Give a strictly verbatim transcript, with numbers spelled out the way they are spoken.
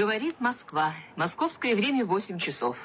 Говорит Москва. Московское время восемь часов.